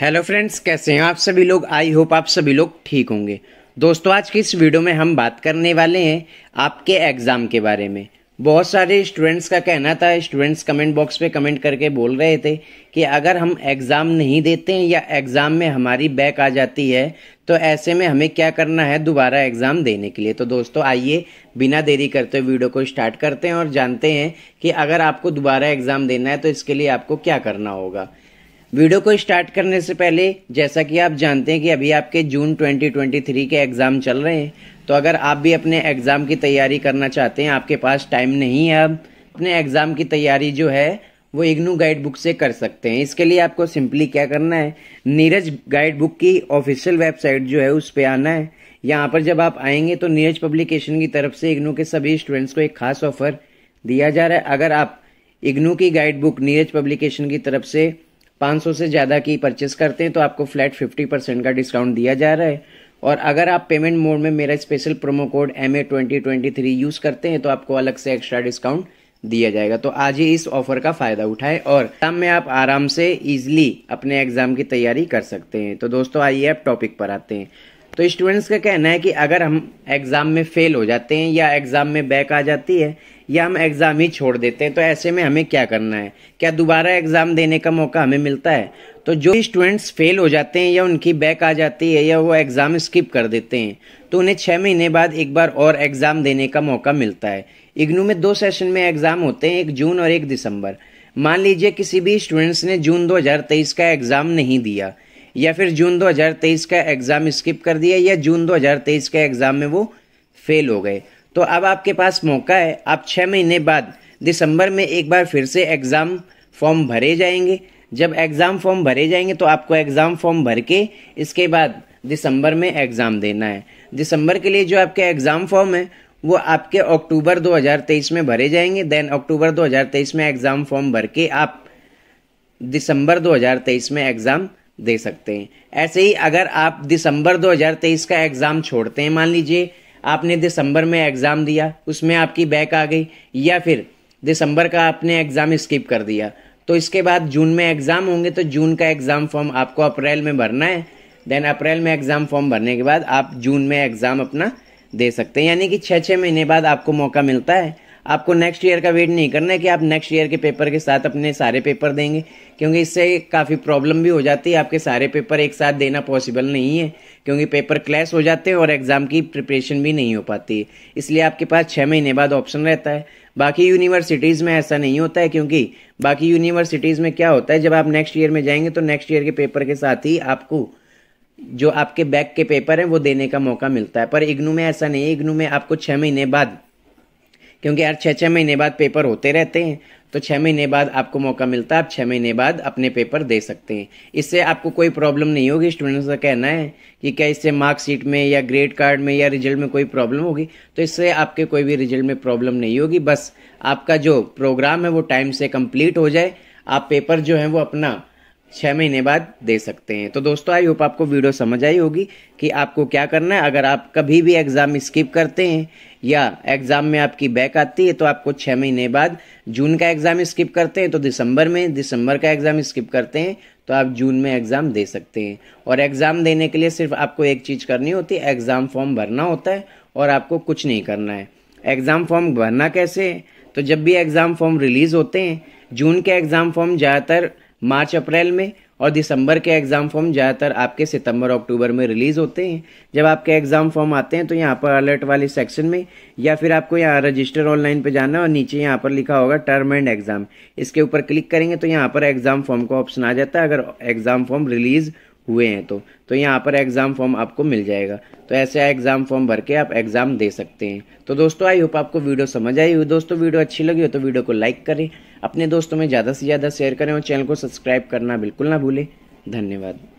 Hello friends, कैसे हैं आप सभी लोग। आई होप आप सभी लोग ठीक होंगे। दोस्तों, आज की इस वीडियो में हम बात करने वाले हैं आपके एग्ज़ाम के बारे में। बहुत सारे स्टूडेंट्स का कहना था, स्टूडेंट्स कमेंट बॉक्स पे कमेंट करके बोल रहे थे कि अगर हम एग्ज़ाम नहीं देते हैं या एग्ज़ाम में हमारी बैक आ जाती है तो ऐसे में हमें क्या करना है दोबारा एग्ज़ाम देने के लिए। तो दोस्तों, आइए बिना देरी करते हुए वीडियो को स्टार्ट करते हैं और जानते हैं कि अगर आपको दोबारा एग्ज़ाम देना है तो इसके लिए आपको क्या करना होगा। वीडियो को स्टार्ट करने से पहले, जैसा कि आप जानते हैं कि अभी आपके जून 2023 के एग्ज़ाम चल रहे हैं, तो अगर आप भी अपने एग्ज़ाम की तैयारी करना चाहते हैं, आपके पास टाइम नहीं है, आप अपने एग्ज़ाम की तैयारी जो है वो IGNOU गाइड बुक से कर सकते हैं। इसके लिए आपको सिंपली क्या करना है, नीरज गाइड बुक की ऑफिशियल वेबसाइट जो है उस पर आना है। यहाँ पर जब आप आएंगे तो नीरज पब्लिकेशन की तरफ से IGNOU के सभी स्टूडेंट्स को एक खास ऑफर दिया जा रहा है। अगर आप IGNOU की गाइड बुक नीरज पब्लिकेशन की तरफ से 500 से ज़्यादा की परचेस करते हैं तो आपको फ्लैट 50% का डिस्काउंट दिया जा रहा है। और अगर आप पेमेंट मोड में मेरा special promo code MA2023 use करते हैं तो आपको अलग से एक्स्ट्रा डिस्काउंट दिया जाएगा। तो आज ही इस ऑफर का फ़ायदा उठाएं और एग्जाम में आप आराम से ईजिली अपने एग्ज़ाम की तैयारी कर सकते हैं। तो दोस्तों, आइए आप टॉपिक पर आते हैं। तो स्टूडेंट्स का कहना है कि अगर हम एग्ज़ाम में फ़ेल हो जाते हैं या एग्ज़ाम में बैक आ जाती है या हम एग्ज़ाम ही छोड़ देते हैं तो ऐसे में हमें क्या करना है, क्या दोबारा एग्ज़ाम देने का मौका हमें मिलता है। तो जो स्टूडेंट्स फ़ेल हो जाते हैं या उनकी बैक आ जाती है या वो एग्ज़ाम स्किप कर देते हैं तो उन्हें 6 महीने बाद एक बार और एग्ज़ाम देने का मौका मिलता है। IGNOU में 2 सेशन में एग्ज़ाम होते हैं, 1 जून और 1 दिसंबर। मान लीजिए किसी भी स्टूडेंट्स ने जून 2023 का एग्ज़ाम नहीं दिया या फिर जून 2023 का एग्ज़ाम स्किप कर दिया या जून 2023 के एग्ज़ाम में वो फेल हो गए, तो अब आपके पास मौका है, आप 6 महीने बाद दिसंबर में एक बार फिर से एग्ज़ाम फॉर्म भरे जाएंगे। जब एग्ज़ाम फॉर्म भरे जाएंगे तो आपको एग्ज़ाम फॉर्म भर के इसके बाद दिसंबर में एग्ज़ाम देना है। दिसंबर के लिए जो आपके एग्ज़ाम फॉर्म है वो आपके अक्टूबर 2023 में भरे जाएंगे। देन अक्टूबर 2023 में एग्ज़ाम फॉर्म भर के आप दिसंबर 2023 में एग्ज़ाम दे सकते हैं। ऐसे ही अगर आप दिसंबर 2023 का एग्ज़ाम छोड़ते हैं, मान लीजिए आपने दिसंबर में एग्ज़ाम दिया, उसमें आपकी बैक आ गई या फिर दिसंबर का आपने एग्ज़ाम स्किप कर दिया, तो इसके बाद जून में एग्ज़ाम होंगे तो जून का एग्ज़ाम फॉर्म आपको अप्रैल में भरना है। देन अप्रैल में एग्ज़ाम फॉर्म भरने के बाद आप जून में एग्ज़ाम अपना दे सकते हैं। यानी कि 6-6 महीने बाद आपको मौका मिलता है। आपको नेक्स्ट ईयर का वेट नहीं करना है कि आप नेक्स्ट ईयर के पेपर के साथ अपने सारे पेपर देंगे, क्योंकि इससे काफ़ी प्रॉब्लम भी हो जाती है। आपके सारे पेपर एक साथ देना पॉसिबल नहीं है क्योंकि पेपर क्लैश हो जाते हैं और एग्ज़ाम की प्रिपरेशन भी नहीं हो पाती है। इसलिए आपके पास 6 महीने बाद ऑप्शन रहता है। बाकी यूनिवर्सिटीज़ में ऐसा नहीं होता है, क्योंकि बाकी यूनिवर्सिटीज़ में क्या होता है, जब आप नेक्स्ट ईयर में जाएंगे तो नेक्स्ट ईयर के पेपर के साथ ही आपको जो आपके बैक के पेपर हैं वो देने का मौका मिलता है। पर IGNOU में ऐसा नहीं है। IGNOU में आपको 6 महीने बाद, क्योंकि यार 6-6 महीने बाद पेपर होते रहते हैं, तो 6 महीने बाद आपको मौका मिलता है, आप 6 महीने बाद अपने पेपर दे सकते हैं। इससे आपको कोई प्रॉब्लम नहीं होगी। स्टूडेंट्स का कहना है कि क्या इससे मार्कशीट में या ग्रेड कार्ड में या रिजल्ट में कोई प्रॉब्लम होगी, तो इससे आपके कोई भी रिजल्ट में प्रॉब्लम नहीं होगी। बस आपका जो प्रोग्राम है वो टाइम से कम्प्लीट हो जाए, आप पेपर जो है वो अपना 6 महीने बाद दे सकते हैं। तो दोस्तों, आई होप आपको वीडियो समझ आई होगी कि आपको क्या करना है। अगर आप कभी भी एग्ज़ाम स्किप करते हैं या एग्ज़ाम में आपकी बैक आती है तो आपको 6 महीने बाद, जून का एग्ज़ाम स्किप करते हैं तो दिसंबर में, दिसंबर का एग्ज़ाम स्किप करते हैं तो आप जून में एग्ज़ाम दे सकते हैं। और एग्ज़ाम देने के लिए सिर्फ आपको एक चीज़ करनी होती है, एग्ज़ाम फॉर्म भरना होता है और आपको कुछ नहीं करना है। एग्ज़ाम फॉर्म भरना कैसे है, तो जब भी एग्ज़ाम फॉर्म रिलीज़ होते हैं, जून के एग्ज़ाम फॉर्म ज़्यादातर मार्च अप्रैल में और दिसंबर के एग्ज़ाम फॉर्म ज़्यादातर आपके सितंबर अक्टूबर में रिलीज़ होते हैं। जब आपके एग्ज़ाम फॉर्म आते हैं तो यहाँ पर अलर्ट वाले सेक्शन में या फिर आपको यहाँ रजिस्टर ऑनलाइन पे जाना है और नीचे यहाँ पर लिखा होगा टर्म एंड एग्ज़ाम, इसके ऊपर क्लिक करेंगे तो यहाँ पर एग्ज़ाम फॉर्म का ऑप्शन आ जाता है। अगर एग्ज़ाम फॉर्म रिलीज़ हुए हैं तो यहाँ पर एग्ज़ाम फॉर्म आपको मिल जाएगा। तो ऐसे एग्ज़ाम फॉर्म भर के आप एग्ज़ाम दे सकते हैं। तो दोस्तों, आई होप आपको वीडियो समझ आई हुई। दोस्तों, वीडियो अच्छी लगी हो तो वीडियो को लाइक करें, अपने दोस्तों में ज़्यादा से ज़्यादा शेयर करें और चैनल को सब्सक्राइब करना बिल्कुल ना भूलें। धन्यवाद।